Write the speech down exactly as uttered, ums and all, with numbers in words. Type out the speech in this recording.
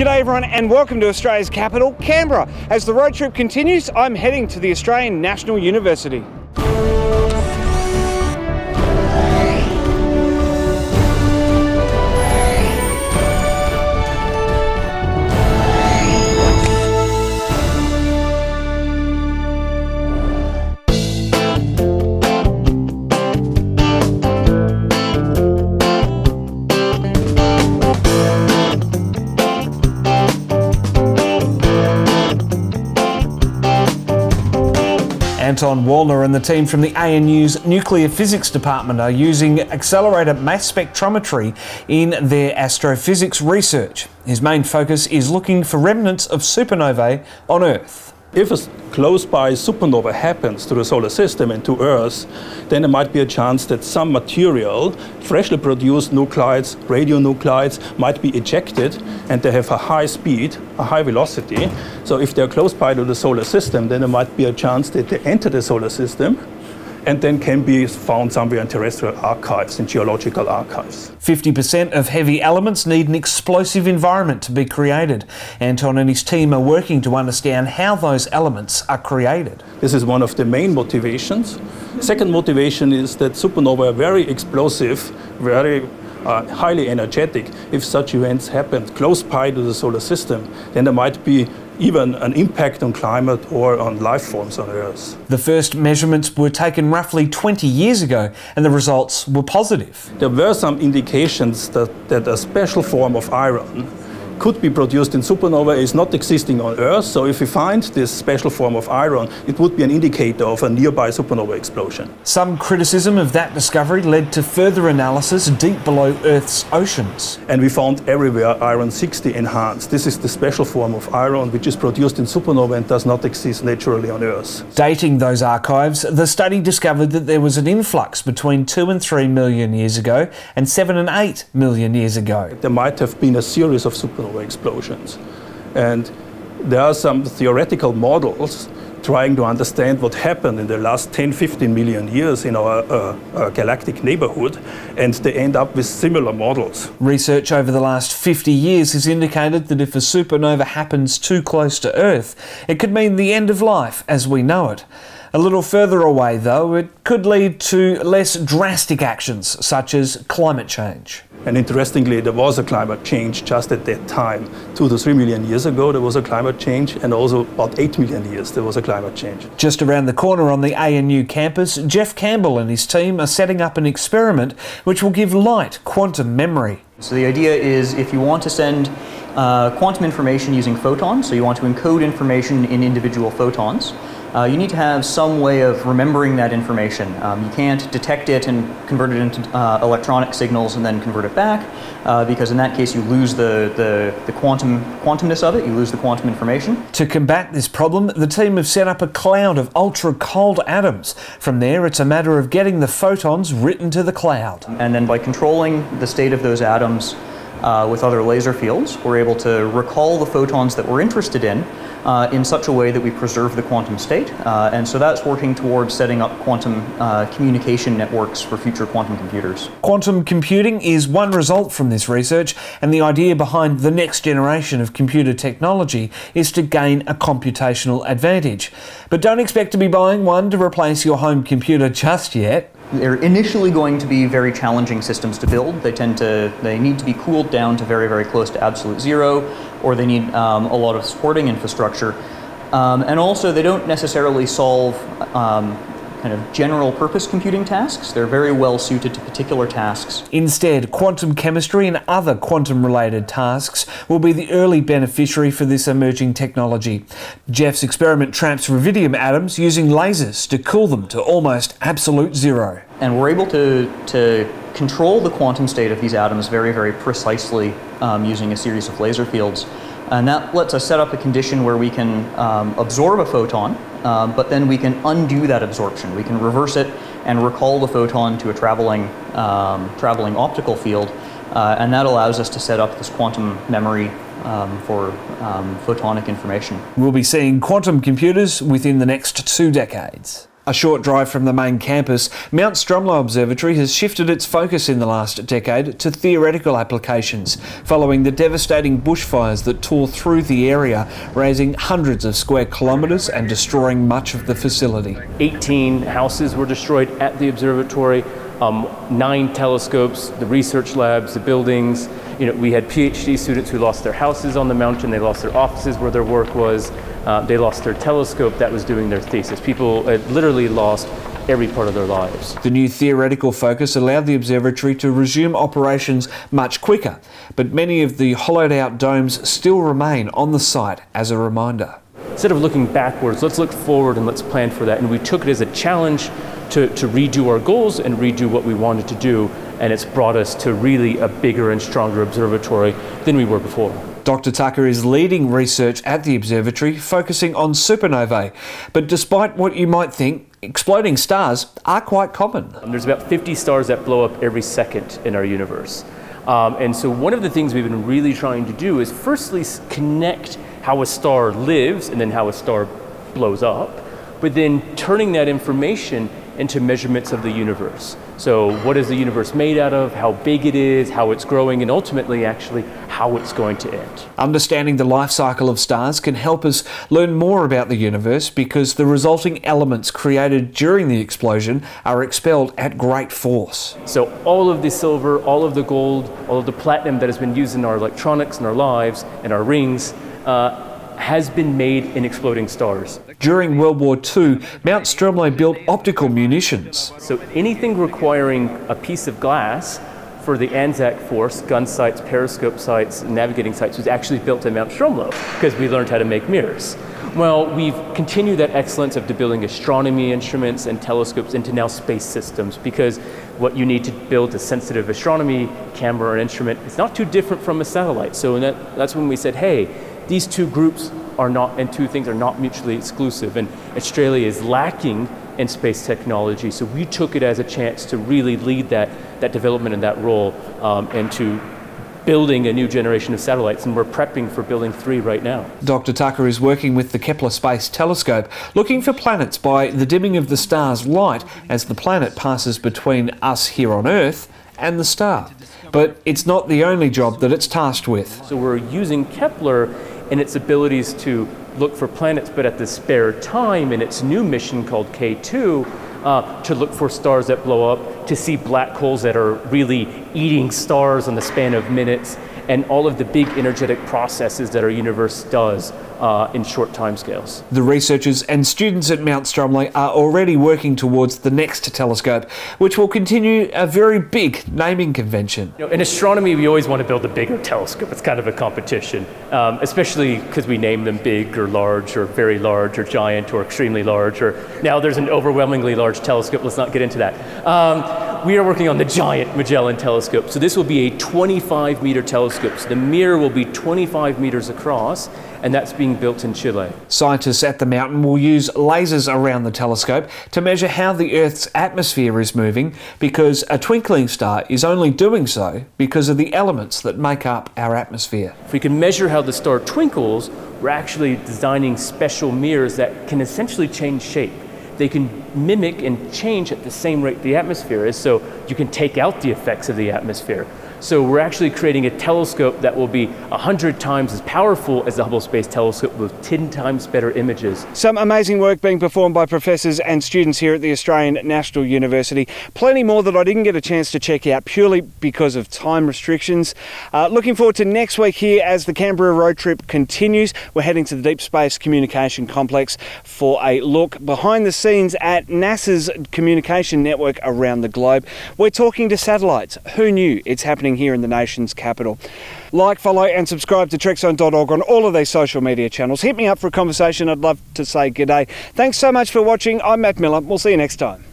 G'day everyone and welcome to Australia's capital, Canberra. As the road trip continues, I'm heading to the Australian National University. Anton Wallner and the team from the A N U's Nuclear Physics Department are using accelerator mass spectrometry in their astrophysics research. His main focus is looking for remnants of supernovae on Earth. If a close by supernova happens to the solar system and to Earth, then there might be a chance that some material, freshly produced nuclides, radionuclides, might be ejected, and they have a high speed, a high velocity. So if they're close by to the solar system, then there might be a chance that they enter the solar system and then can be found somewhere in terrestrial archives, in geological archives. fifty percent of heavy elements need an explosive environment to be created. Anton and his team are working to understand how those elements are created. This is one of the main motivations. Second motivation is that supernovae are very explosive, very uh, highly energetic. If such events happen close by to the solar system, then there might be even an impact on climate or on life forms on Earth. The first measurements were taken roughly twenty years ago and the results were positive. There were some indications that, that a special form of iron could be produced in supernova, is not existing on Earth, so if we find this special form of iron, it would be an indicator of a nearby supernova explosion. Some criticism of that discovery led to further analysis deep below Earth's oceans. And we found everywhere iron sixty enhanced. This is the special form of iron which is produced in supernova and does not exist naturally on Earth. Dating those archives, the study discovered that there was an influx between two and three million years ago and seven and eight million years ago. There might have been a series of supernova explosions. And there are some theoretical models trying to understand what happened in the last ten, fifteen million years in our uh, uh, galactic neighborhood, and they end up with similar models. Research over the last fifty years has indicated that if a supernova happens too close to Earth, it could mean the end of life as we know it. A little further away, though, it could lead to less drastic actions, such as climate change. And interestingly, there was a climate change just at that time. Two to three million years ago, there was a climate change, and also about eight million years, there was a climate change. Just around the corner on the A N U campus, Geoff Campbell and his team are setting up an experiment which will give light quantum memory. So the idea is, if you want to send uh, quantum information using photons, so you want to encode information in individual photons, Uh, you need to have some way of remembering that information. Um, you can't detect it and convert it into uh, electronic signals and then convert it back, uh, because in that case you lose the, the, the quantum quantumness of it, you lose the quantum information. To combat this problem, the team have set up a cloud of ultra-cold atoms. From there, it's a matter of getting the photons written to the cloud. And then by controlling the state of those atoms Uh, with other laser fields, we're able to recall the photons that we're interested in uh, in such a way that we preserve the quantum state. Uh, and so that's working towards setting up quantum uh, communication networks for future quantum computers. Quantum computing is one result from this research, and the idea behind the next generation of computer technology is to gain a computational advantage. But don't expect to be buying one to replace your home computer just yet. They're initially going to be very challenging systems to build. They tend to, they need to be cooled down to very, very close to absolute zero, or they need um, a lot of supporting infrastructure. Um, and also, they don't necessarily solve um, kind of general purpose computing tasks. They're very well suited to particular tasks. Instead, quantum chemistry and other quantum related tasks will be the early beneficiary for this emerging technology. Geoff's experiment traps rubidium atoms using lasers to cool them to almost absolute zero. And we're able to, to control the quantum state of these atoms very, very precisely um, using a series of laser fields. And that lets us set up a condition where we can um, absorb a photon, um, but then we can undo that absorption. We can reverse it and recall the photon to a traveling, um, traveling optical field, uh, and that allows us to set up this quantum memory um, for um, photonic information. We'll be seeing quantum computers within the next two decades. A short drive from the main campus, Mount Stromlo Observatory has shifted its focus in the last decade to theoretical applications, following the devastating bushfires that tore through the area, raising hundreds of square kilometres and destroying much of the facility. eighteen houses were destroyed at the observatory, um, nine telescopes, the research labs, the buildings. You know, we had PhD students who lost their houses on the mountain, they lost their offices where their work was. Uh, they lost their telescope that was doing their thesis. People uh, literally lost every part of their lives. The new theoretical focus allowed the observatory to resume operations much quicker, but many of the hollowed-out domes still remain on the site as a reminder. Instead of looking backwards, let's look forward and let's plan for that. And we took it as a challenge to, to redo our goals and redo what we wanted to do, and it's brought us to really a bigger and stronger observatory than we were before. Doctor Tucker is leading research at the observatory, focusing on supernovae. But despite what you might think, exploding stars are quite common. There's about fifty stars that blow up every second in our universe. Um, and so one of the things we've been really trying to do is firstly connect how a star lives and then how a star blows up, but then turning that information into measurements of the universe. So what is the universe made out of, how big it is, how it's growing, and ultimately actually how it's going to end. Understanding the life cycle of stars can help us learn more about the universe because the resulting elements created during the explosion are expelled at great force. So all of the silver, all of the gold, all of the platinum that has been used in our electronics and our lives and our rings uh, has been made in exploding stars. During World War Two, Mount Stromlo built optical munitions. So anything requiring a piece of glass for the Anzac Force, gun sights, periscope sights, navigating sights, was actually built at Mount Stromlo because we learned how to make mirrors. Well, we've continued that excellence of building astronomy instruments and telescopes into now space systems, because what you need to build a sensitive astronomy camera or instrument is not too different from a satellite. So that, that's when we said, hey, these two groups are not, and two things are not mutually exclusive, and Australia is lacking in space technology. So we took it as a chance to really lead that, that development and that role um, and to building a new generation of satellites, and we're prepping for building three right now. Doctor Tucker is working with the Kepler Space Telescope, looking for planets by the dimming of the star's light as the planet passes between us here on Earth and the star. But it's not the only job that it's tasked with. So we're using Kepler and its abilities to look for planets, but at the spare time in its new mission called K two, uh, to look for stars that blow up, to see black holes that are really eating stars in the span of minutes, and all of the big energetic processes that our universe does uh, in short timescales. The researchers and students at Mount Stromlo are already working towards the next telescope, which will continue a very big naming convention. You know, in astronomy, we always want to build a bigger telescope. It's kind of a competition, um, especially because we name them big or large or very large or giant or extremely large, or now there's an overwhelmingly large telescope. Let's not get into that. Um, We are working on the Giant Magellan Telescope. So this will be a twenty-five meter telescope. So the mirror will be twenty-five meters across, and that's being built in Chile. Scientists at the mountain will use lasers around the telescope to measure how the Earth's atmosphere is moving, because a twinkling star is only doing so because of the elements that make up our atmosphere. If we can measure how the star twinkles, we're actually designing special mirrors that can essentially change shape. They can mimic and change at the same rate the atmosphere is, so you can take out the effects of the atmosphere. So we're actually creating a telescope that will be one hundred times as powerful as the Hubble Space Telescope, with ten times better images. Some amazing work being performed by professors and students here at the Australian National University. Plenty more that I didn't get a chance to check out purely because of time restrictions. Uh, looking forward to next week here as the Canberra road trip continues. We're heading to the Deep Space Communication Complex for a look behind the scenes at NASA's communication network around the globe. We're talking to satellites. Who knew it's happening here in the nation's capital? Like, follow and subscribe to trek zone dot org on all of these social media channels. Hit me up for a conversation. I'd love to say g'day. Thanks so much for watching. I'm Matt Miller. We'll see you next time.